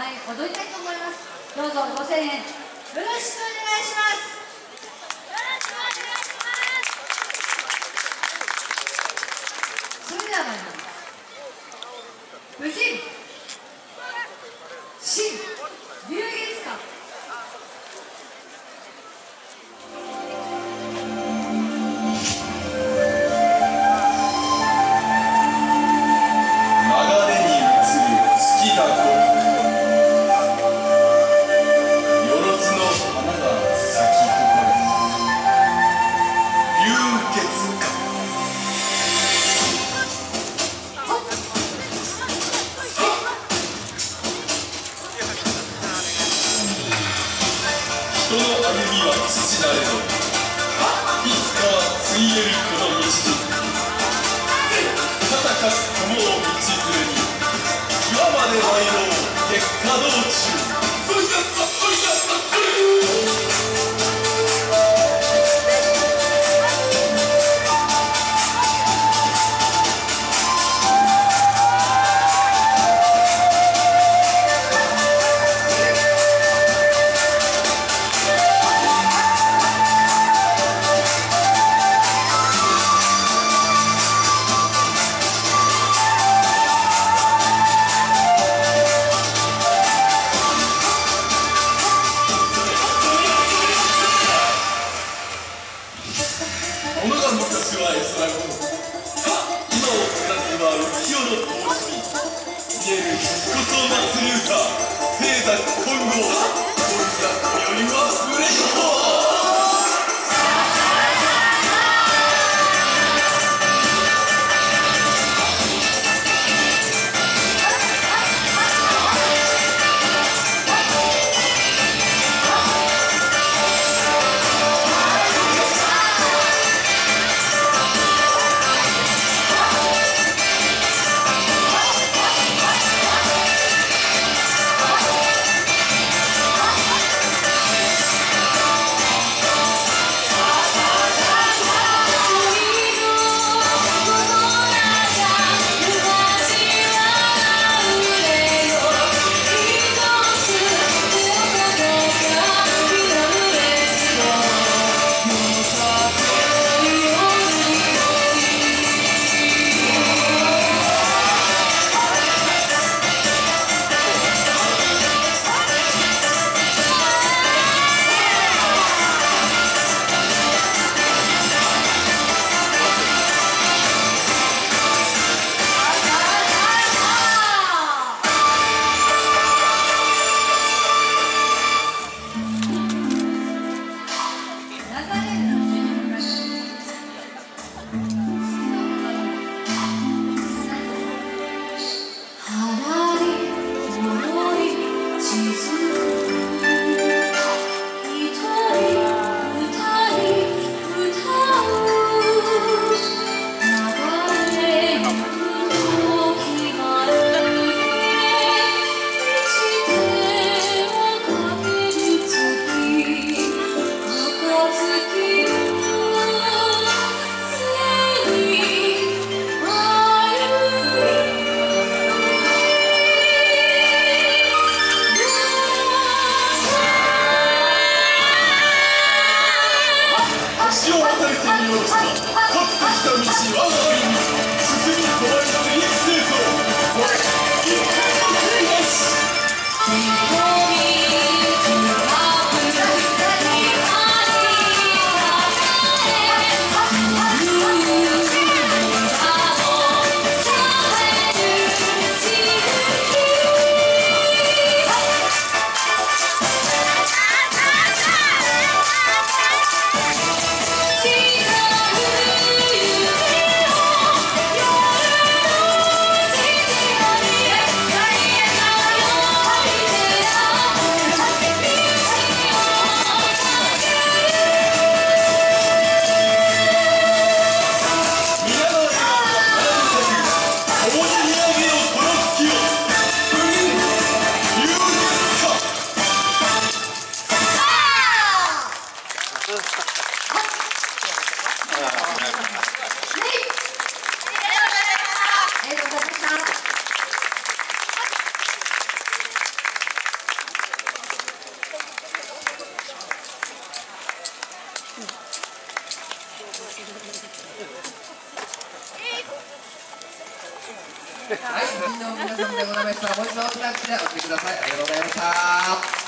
はい、踊りたいと思います。どうぞ5000円よろしくお願いします。それでは参ります。武神神龍儀ですか。はい、みんな皆さんでございました。もう一度大きな拍手でお聞きください。ありがとうございました。